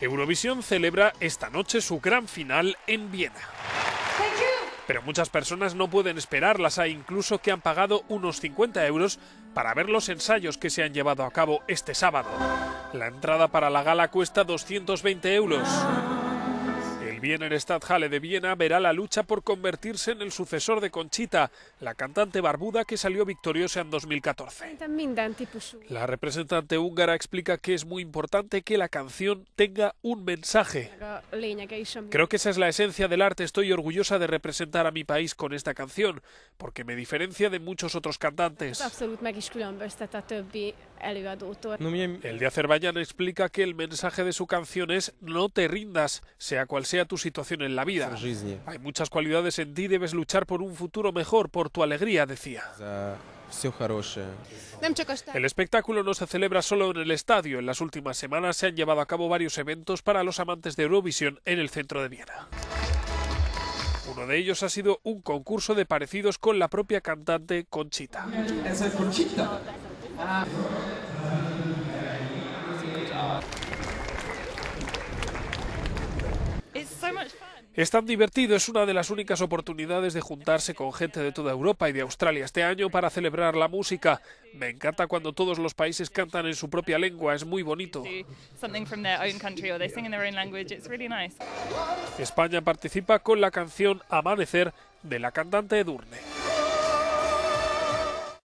Eurovisión celebra esta noche su gran final en Viena. Pero muchas personas no pueden esperarlas, hay incluso que han pagado unos 50 € para ver los ensayos que se han llevado a cabo este sábado. La entrada para la gala cuesta 220 €. El Wiener Stadthalle de Viena verá la lucha por convertirse en el sucesor de Conchita, la cantante barbuda que salió victoriosa en 2014. La representante húngara explica que es muy importante que la canción tenga un mensaje. Creo que esa es la esencia del arte, estoy orgullosa de representar a mi país con esta canción, porque me diferencia de muchos otros cantantes. El de Azerbaiyán explica que el mensaje de su canción es no te rindas, sea cual sea tu situación en la vida. Hay muchas cualidades en ti, debes luchar por un futuro mejor, por tu alegría, decía. El espectáculo no se celebra solo en el estadio, en las últimas semanas se han llevado a cabo varios eventos para los amantes de Eurovisión en el centro de Viena. Uno de ellos ha sido un concurso de parecidos con la propia cantante Conchita. Es tan divertido, es una de las únicas oportunidades de juntarse con gente de toda Europa y de Australia este año para celebrar la música. Me encanta cuando todos los países cantan en su propia lengua, es muy bonito. España participa con la canción Amanecer de la cantante Edurne.